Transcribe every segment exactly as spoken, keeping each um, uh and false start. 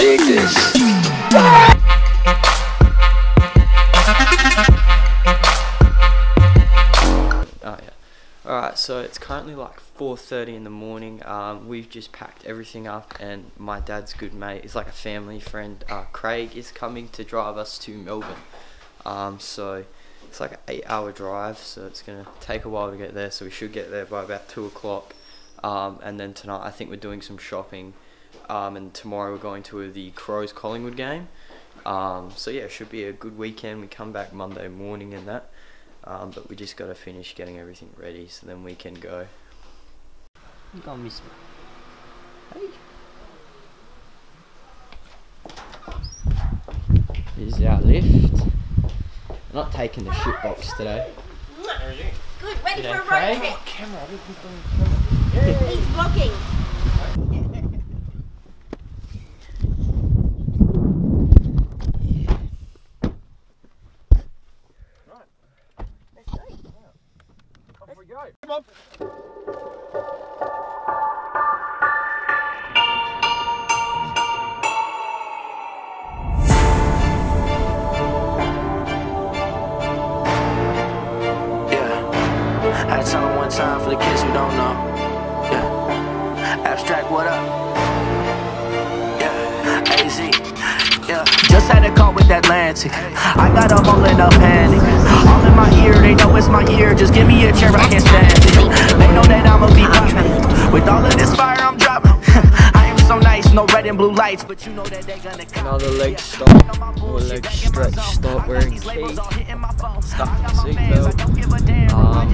dig this. Oh yeah. Alright, so it's currently like four thirty in the morning. Um, we've just packed everything up and my dad's good mate, he's like a family friend, uh, Craig is coming to drive us to Melbourne. Um, so it's like an eight hour drive, so it's gonna take a while to get there, so we should get there by about two o'clock. Um, and then tonight I think we're doing some shopping. Um, and tomorrow we're going to the Crows-Collingwood game. Um, so yeah, it should be a good weekend. We come back Monday morning and that. Um, but we just got to finish getting everything ready so then we can go. You're going to miss me. Hey. This is our lift. I'm not taking the shit box today. How are you? Good, ready for a road trip. Camera. He's vlogging. Come yeah, I tell them one time for the kids who don't know. Yeah, abstract, what up? Yeah, A Z. Yeah. Just had a call with Atlantic. I got a hole in a panic. All in my ear, they know it's my ear. Just give me a chair, I can't stand it. They know that I'ma be poppin'. With all of this fire, I'm dropping. I am so nice, no red and blue lights, but you know that they gonna come. Another leg stop, or leg stretch stop. Wearing cake, stuck in seatbelt. Um,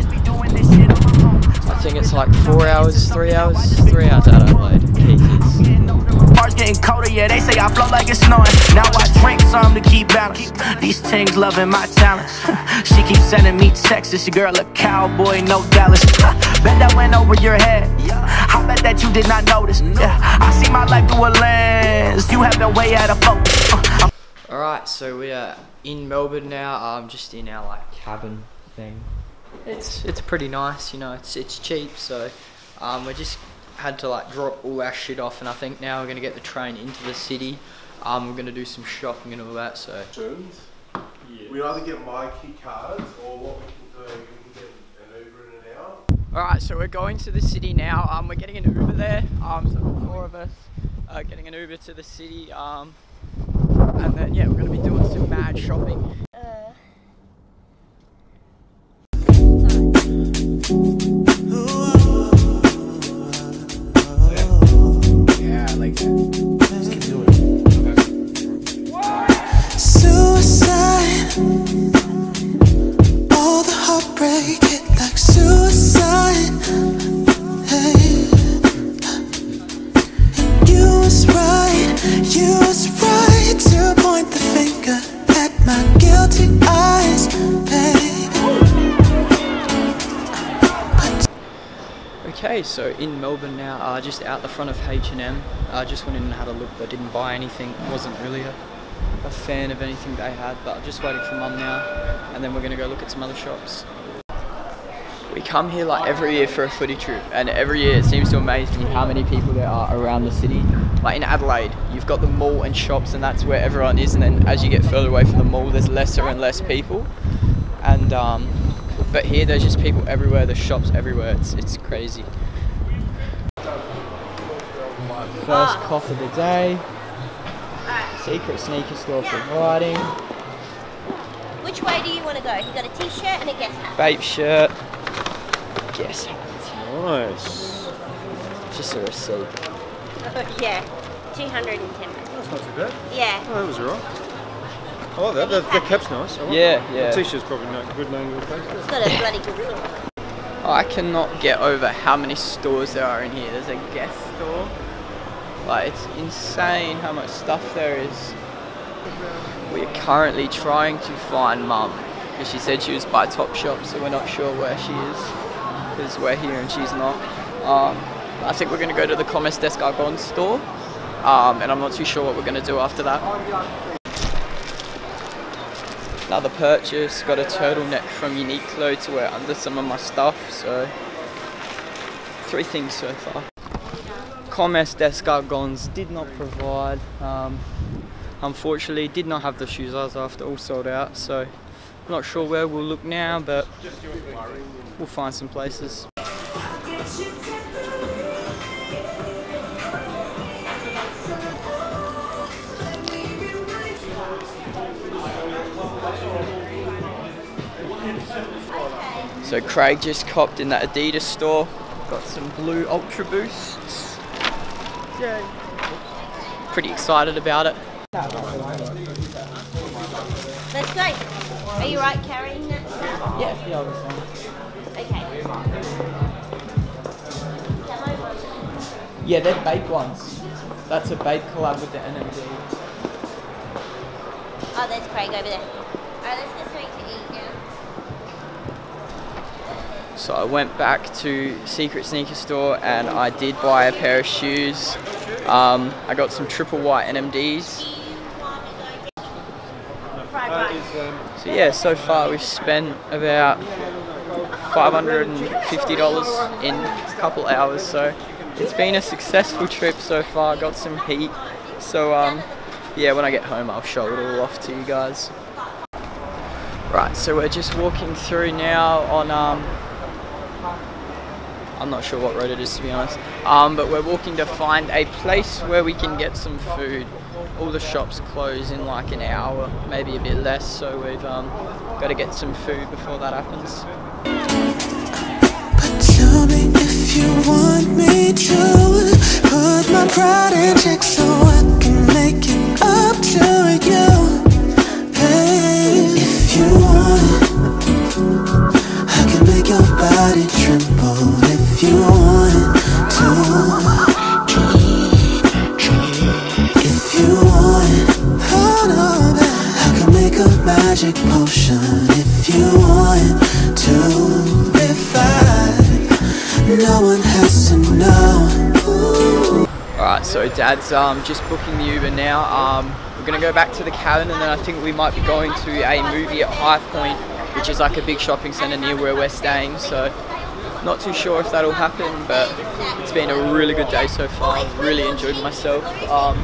I think it's like four hours, three hours, three hours out of Adelaide. Parts getting colder, yeah, they say I flow like it's snowing. Now I drink some to keep balance. These things loving my talent. She keeps sending me texts, this girl a cowboy, no Dallas. Bet that went over your head, I bet that you did not notice. I see my life through a lens, you have been way out of focus. Alright, so we are in Melbourne now, um, just in our like cabin thing. It's it's pretty nice, you know, it's, it's cheap, so um, we're just had to like drop all our shit off, and I think now we're gonna get the train into the city. Um, we're gonna do some shopping and all that. So yeah. We either get my key cards or what we can do, we can get an Uber in an hour. All right, so we're going to the city now. Um, we're getting an Uber there. Um, so the four of us are getting an Uber to the city. Um, and then yeah, we're gonna be doing some mad shopping. Okay, so in Melbourne now, uh, just out the front of H and M. I just went in and had a look, but didn't buy anything. Wasn't really a, a fan of anything they had, but I'm just waiting for Mum now, and then we're gonna go look at some other shops. We come here like every year for a footy trip, and every year it seems to amaze me how many people there are around the city. Like in Adelaide, you've got the mall and shops, and that's where everyone is, and then as you get further away from the mall, there's lesser and less people. And um, but here there's just people everywhere, there's shops everywhere, it's, it's crazy. First cop of the day, Secret Sneaker Store providing. Which way do you want to go? You got a t-shirt and a Guess hat. Bape shirt, Guess hat. Nice. Just a receipt. Oh, yeah, two hundred and ten. That's not too bad. Yeah. Oh, that was alright. I like that, the, the cap's nice. Like yeah, that. Yeah. The t-shirt's probably not good name. It's got a bloody gorilla. I cannot get over how many stores there are in here. There's a Guess store. Like, it's insane how much stuff there is. We're currently trying to find Mum, because she said she was by Topshop, so we're not sure where she is, because we're here and she's not. Um, I think we're going to go to the Comme des Garçons store, um, and I'm not too sure what we're going to do after that. Another purchase, got a turtleneck from Uniqlo to wear under some of my stuff, so three things so far. commerce desk at Gons did not provide. Um, unfortunately, did not have the shoes I was after, all sold out. So, not sure where we'll look now, but we'll find some places. So Craig just copped in that Adidas store, got some blue Ultra Boosts. Yay. Pretty excited about it. That's great. Are you right carrying that stuff? Yeah, yeah, obviously. Okay. Yeah, they're Bape ones. That's a Bape collab with the N M D. Oh, there's Craig over there. Alright, let's get something to eat now. So I went back to Secret Sneaker Store and I did buy a pair of shoes. Um, I got some triple white N M Ds. So yeah, so far we've spent about five hundred and fifty dollars in a couple hours. So it's been a successful trip so far. Got some heat. So um, yeah, when I get home I'll show it all off to you guys. Right, so we're just walking through now on... Um, I'm not sure what road it is, to be honest, um, but we're walking to find a place where we can get some food. All the shops close in like an hour, maybe a bit less, so we've um, got to get some food before that happens. But tell me if you want me to put my pride in check so I can make it up to you, babe. If you want, I can make your body tremble. If you want to, if you want, I can make a magic potion. If you want to, if I, no one has to know. Alright, so Dad's um, just booking the Uber now. Um, we're going to go back to the cabin and then I think we might be going to a movie at High Point, which is like a big shopping centre near where we're staying. So. Not too sure if that'll happen, but it's been a really good day so far. I've really enjoyed myself. Um,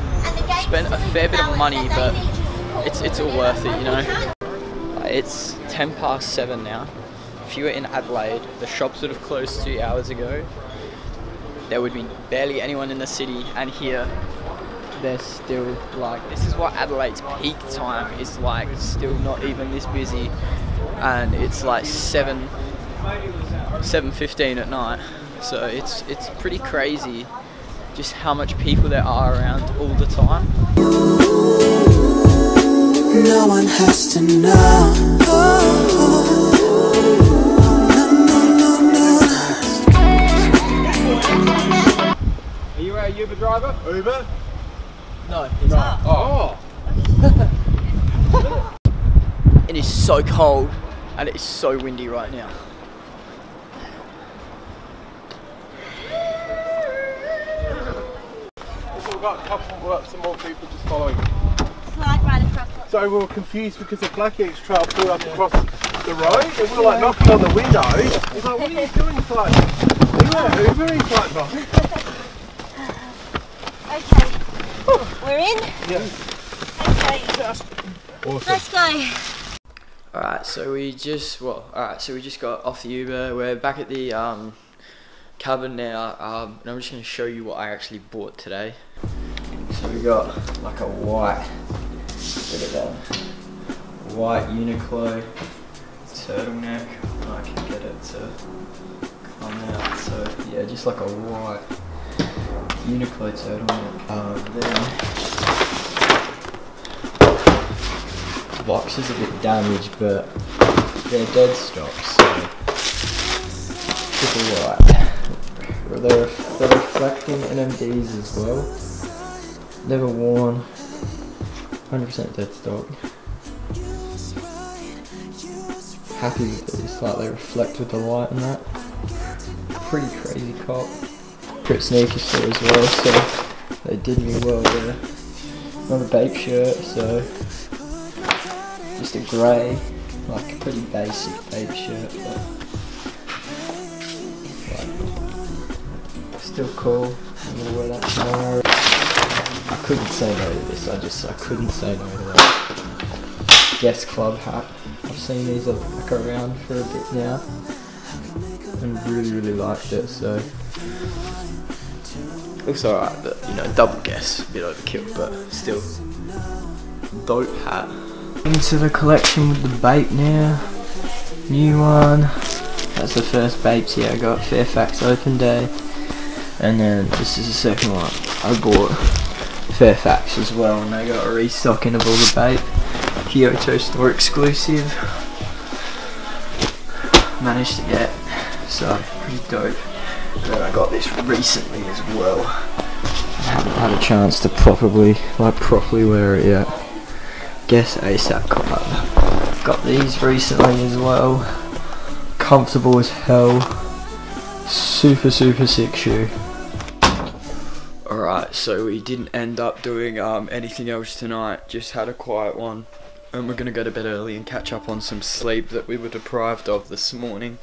spent a fair bit of money, but it's it's all worth it, you know. It's ten past seven now. If you were in Adelaide, the shops would have closed two hours ago. There would be barely anyone in the city, and here they're still like. This is why Adelaide's peak time is like still not even this busy, and it's like seven. seven fifteen at night, so it's it's pretty crazy just how much people there are around all the time. No one has to know. Oh, no, no, no, no. Are you our Uber driver? Uber? No, he's not. Oh. Oh. It is so cold and it is so windy right now. We've got a couple, we've got some more people just following. Slide right across. So we were confused because the Black Eggs trail pulled up across the road and we were like knocking on the window. He's like, what are you doing? It's like, are you on Uber? He's like, no. Okay. Ooh. We're in? Yeah. Okay. Awesome. Let's go. Alright, so we just, well, alright, so we just got off the Uber. We're back at the um, cabin now um, and I'm just going to show you what I actually bought today. So we got like a white, look at that, white Uniqlo turtleneck. I can get it to come out, so yeah, just like a white Uniqlo turtleneck. Um, then the box is a bit damaged, but they're dead stock, so triple white. They're, they're reflecting N M Ds as well. Never worn, one hundred percent dead stock. Happy that they slightly reflect with the light and that. Pretty crazy cop. Secret Sneaker Store as well, so they did me well there. Another Bape shirt, so just a grey, like a pretty basic Bape shirt, but like, still cool. And gonna wear that tomorrow. I couldn't say no to this. I just I couldn't say no to that Guess club hat. I've seen these like around for a bit now, and really really liked it. So looks alright, but you know, double Guess, a bit overkill, but still dope hat. Into the collection with the Bape now. New one. That's the first Bapes here I got, Fairfax Open Day. And then this is the second one. I bought Fairfax as well, and they got a restocking of all the Bape. Kyoto store exclusive. Managed to get, so pretty dope. And then I got this recently as well. Haven't had a chance to properly, like properly wear it yet. Guess ASAP Club. Got these recently as well. Comfortable as hell. Super super sick shoe. Alright, so we didn't end up doing um, anything else tonight. Just had a quiet one. And we're gonna go to bed early and catch up on some sleep that we were deprived of this morning.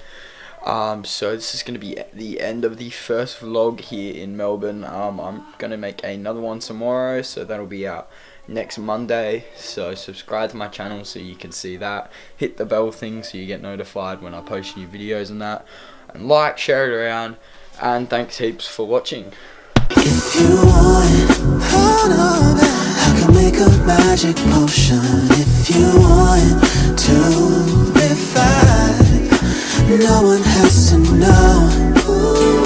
Um, so this is going to be the end of the first vlog here in Melbourne. Um, I'm going to make another one tomorrow, so that'll be out next Monday. So subscribe to my channel so you can see that. Hit the bell thing so you get notified when I post new videos and that. And like, share it around, and thanks heaps for watching. If you want, hold on, I can make a magic potion. If you want to be fine, no one has to know.